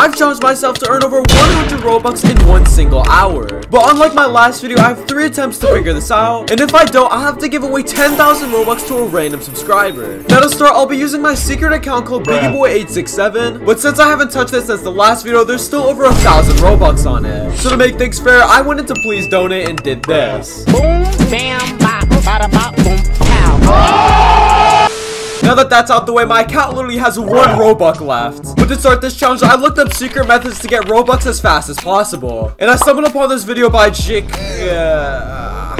I've challenged myself to earn over 100 Robux in one single hour. But unlike my last video, I have 3 attempts to figure this out, and if I don't, I'll have to give away 10,000 Robux to a random subscriber. Now to start, I'll be using my secret account called BiggieBoy867, but since I haven't touched it since the last video, there's still over 1,000 Robux on it. So to make things fair, I went into Please Donate and did this. Boom, bam, bop, bada, bop, boom, pow. Now that that's out the way, my account literally has 1 Robux left. But to start this challenge, I looked up secret methods to get Robux as fast as possible. And I stumbled upon this video by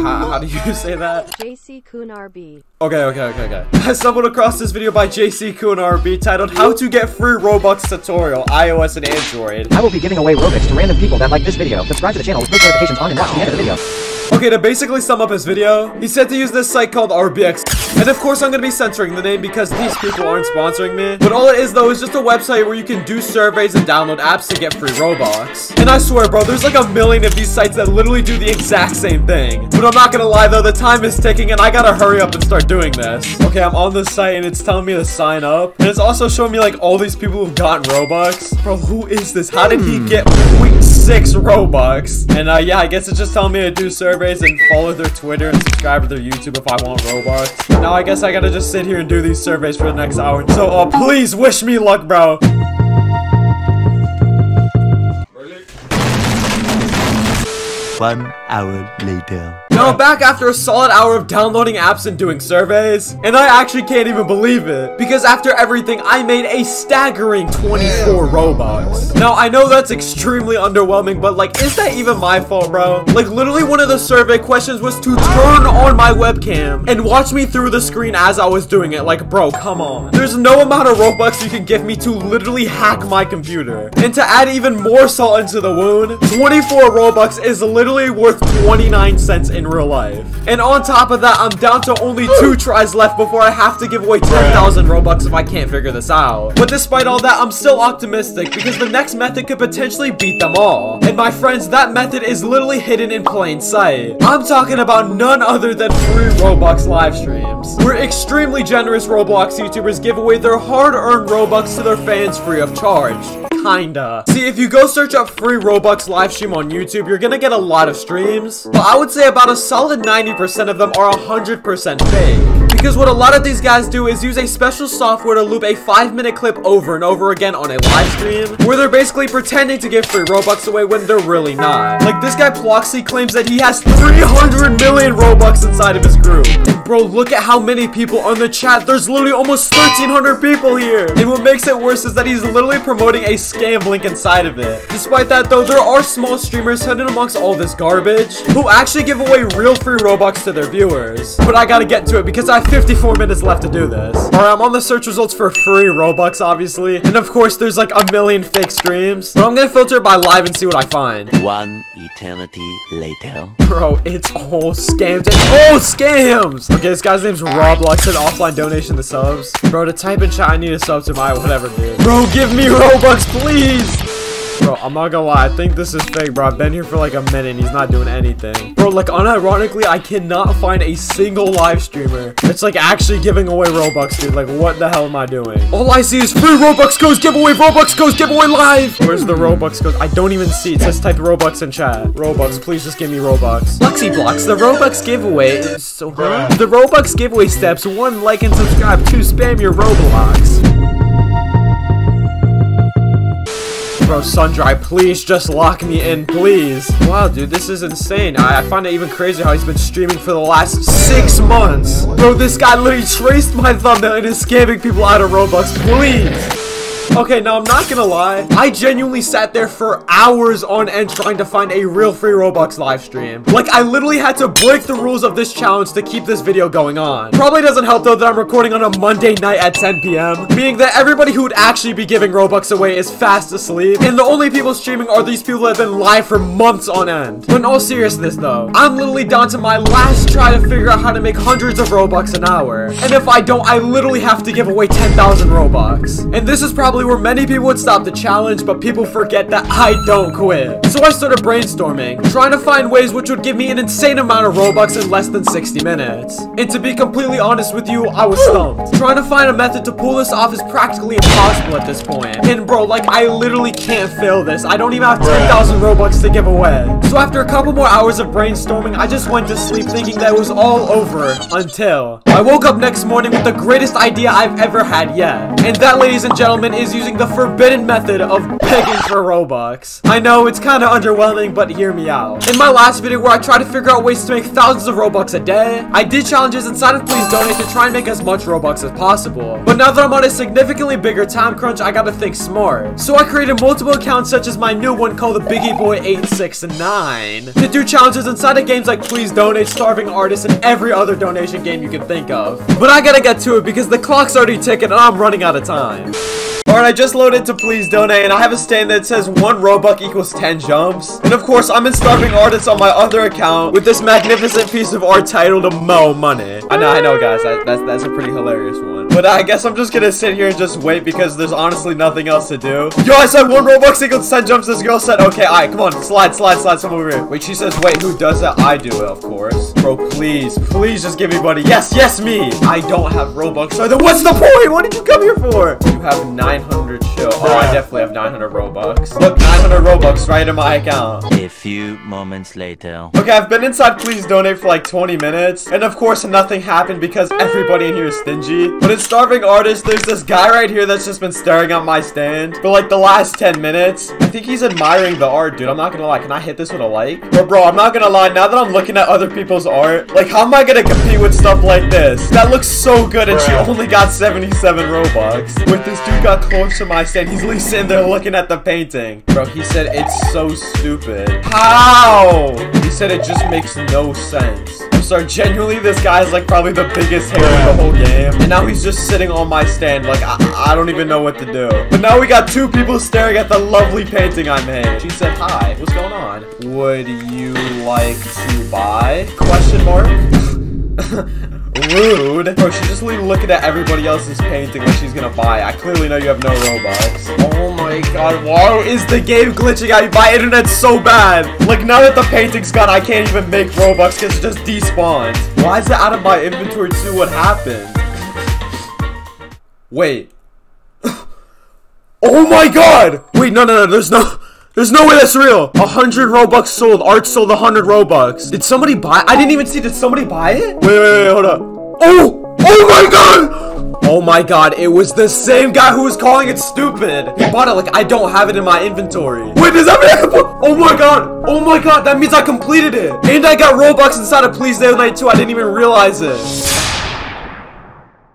how do you say that? JC Kunar B. Okay. I stumbled across this video by JC Kunar B titled How to Get Free Robux Tutorial, iOS and Android. I will be giving away Robux to random people that like this video. Subscribe to the channel with post notifications on and watch the end of the video. Okay, to basically sum up his video, he said to use this site called RBX. And of course, I'm going to be censoring the name because these people aren't sponsoring me. But all it is, though, is just a website where you can do surveys and download apps to get free Robux. And I swear, bro, there's like 1 million of these sites that literally do the exact same thing. But I'm not going to lie, though, the time is ticking and I got to hurry up and start doing this. Okay, I'm on this site and it's telling me to sign up. And it's also showing me like all these people who've gotten Robux. Bro, who is this? How did he get 0.6 Robux? And yeah, I guess it's just telling me to do surveys and follow their Twitter and subscribe to their YouTube if I want Robux. Now I guess I gotta just sit here and do these surveys for the next hour. So please wish me luck, bro. Really? 1 hour later. Now I'm back after a solid hour of downloading apps and doing surveys, and I actually can't even believe it, because after everything, I made a staggering 24 Robux. Now, I know that's extremely underwhelming, but like, is that even my fault, bro? Like, literally one of the survey questions was to turn on my webcam and watch me through the screen as I was doing it. Like, bro, come on. There's no amount of Robux you can give me to literally hack my computer. And to add even more salt into the wound, 24 Robux is literally worth 29 cents in real life. And on top of that, I'm down to only 2 tries left before I have to give away 10,000 Robux if I can't figure this out. But despite all that, I'm still optimistic because the next method could potentially beat them all. And my friends, that method is literally hidden in plain sight. I'm talking about none other than free Robux live streams, where extremely generous Roblox YouTubers give away their hard-earned Robux to their fans free of charge. Kinda. See, if you go search up free Robux live stream on YouTube, you're gonna get a lot of streams, but I would say about a solid 90% of them are 100% fake. Because what a lot of these guys do is use a special software to loop a 5-minute clip over and over again on a live stream, where they're basically pretending to give free Robux away when they're really not. Like this guy Ploxy claims that he has 300 million Robux inside of his group. And bro, look at how many people on the chat. There's literally almost 1,300 people here. And what makes it worse is that he's literally promoting a scam link inside of it. Despite that though, there are small streamers hidden amongst all this garbage who actually give away real free Robux to their viewers. But I gotta get to it because I have 54 minutes left to do this. Alright, I'm on the search results for free Robux, obviously. And of course, there's like 1 million fake streams. But I'm gonna filter it by live and see what I find. 1 eternity later. Bro, it's all scams. It's all scams! Okay, this guy's name's Roblox. An offline donation to subs. Bro, to type in chat, I need a sub to my whatever, dude. Bro, give me Robux, please! Bro, I'm not gonna lie, I think this is fake, bro. I've been here for like a minute and he's not doing anything. Bro, like, unironically, I cannot find a single live streamer that's like actually giving away Robux, dude. Like, what the hell am I doing? All I see is free Robux goes giveaway live. Where's the Robux goes? I don't even see it. Just type Robux in chat. Robux, please just give me Robux. LuxyBlox, the Robux giveaway is so hard. The Robux giveaway steps: 1, like and subscribe. 2, spam your Roblox. Bro, Sundry, please just lock me in, please. Wow, dude, this is insane. I find it even crazier how he's been streaming for the last 6 months. Bro, this guy literally traced my thumbnail and is scamming people out of Robux, please. Okay, now I'm not gonna lie, I genuinely sat there for hours on end trying to find a real free Robux live stream. Like, I literally had to break the rules of this challenge to keep this video going on. Probably doesn't help though that I'm recording on a Monday night at 10 p.m, meaning that everybody who would actually be giving Robux away is fast asleep, and the only people streaming are these people that have been live for months on end. But in all seriousness though, I'm literally down to my last try to figure out how to make hundreds of Robux an hour, and if I don't, I literally have to give away 10,000 Robux. And this is probably probably where many people would stop the challenge, but people forget that I don't quit. So I started brainstorming, trying to find ways which would give me an insane amount of Robux in less than 60 minutes. And to be completely honest with you, I was stumped. Trying to find a method to pull this off is practically impossible at this point. And bro, like, I literally can't fail this. I don't even have 10,000 Robux to give away. So after a couple more hours of brainstorming, I just went to sleep thinking that it was all over until I woke up next morning with the greatest idea I've ever had yet. And that, ladies and gentlemen, is using the forbidden method of begging for Robux. I know it's kind of underwhelming, but hear me out. In my last video where I tried to figure out ways to make thousands of Robux a day, I did challenges inside of Please Donate to try and make as much Robux as possible. But now that I'm on a significantly bigger time crunch, I gotta think smart. So I created multiple accounts such as my new one called the BiggieBoy869 to do challenges inside of games like Please Donate, Starving Artists, and every other donation game you can think of. But I gotta get to it because the clock's already ticking and I'm running out of time. Alright, I just loaded to Please Donate, and I have a stand that says 1 Robux equals 10 jumps. And of course, I'm in Starving Artists on my other account with this magnificent piece of art titled Mo Money. I know, guys, that's a pretty hilarious one. But I guess I'm just gonna sit here and just wait because there's honestly nothing else to do. Yo, I said 1 Robux equals 10 jumps. This girl said, okay, alright, come on, slide, someone over here. Wait, she says, wait, who does that? I do it, of course. Bro, please just give me money. Yes, me. I don't have Robux. So what's the point? What did you come here for? You have 9. 900 chill. Oh, I definitely have 900 Robux. Look, 900 Robux right in my account. A few moments later. Okay, I've been inside Please Donate for like 20 minutes. And of course, nothing happened because everybody in here is stingy. But in Starving Artist, there's this guy right here that's just been staring at my stand for like the last 10 minutes. I think he's admiring the art, dude. I'm not gonna lie. Can I hit this with a like? But bro, I'm not gonna lie. Now that I'm looking at other people's art, like, how am I gonna compete with stuff like this? That looks so good, and she only got 77 Robux. Wait, this dude got close to my stand. He's literally sitting there looking at the painting. Bro, he said it's so stupid. How? He said it just makes no sense. I'm sorry, genuinely, this guy is like probably the biggest hater in the whole game. And now he's just sitting on my stand. Like, I don't even know what to do. But now we got two people staring at the lovely painting I made. She said, hi, what's going on? Would you like to buy? Question mark? Rude. Bro, she's just looking at everybody else's painting like she's gonna buy. I clearly know you have no Robux. Oh my god, why is the game glitching out? My internet's so bad. Like, now that the painting's gone, I can't even make Robux because it just despawned. Why is it out of my inventory too? What happened? Wait. Oh my god! Wait, no, there's no way that's real. 100 Robux sold. Art sold 100 Robux. Did somebody buy it? I didn't even see. Did somebody buy it? Wait, hold up. Oh my god! Oh my god, it was the same guy who was calling it stupid. He bought it like I don't have it in my inventory. Wait, does that mean I can put? Oh my god, that means I completed it. And I got Robux inside of Please Donate too. I didn't even realize it.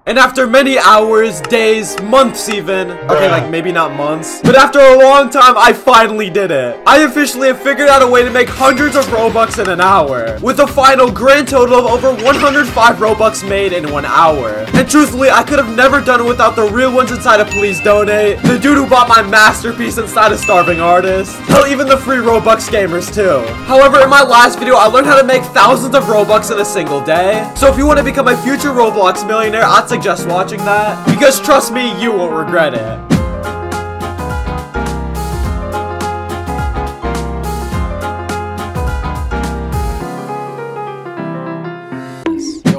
And after many hours, days, months even, okay, like maybe not months, but after a long time, I finally did it. I officially have figured out a way to make hundreds of Robux in an hour, with a final grand total of over 105 Robux made in 1 hour. And truthfully, I could have never done it without the real ones inside of Please Donate, the dude who bought my masterpiece inside of Starving Artist, hell, even the free Robux gamers too. However, in my last video, I learned how to make thousands of Robux in a single day. So if you want to become a future Roblox millionaire, I'd suggest watching that, because trust me, you won't regret it.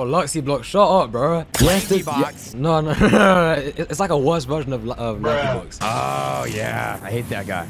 LuxyBlox, shut up, bro. Where's this? Yeah. No, it's like a worse version of LuxyBlox. Oh yeah, I hate that guy.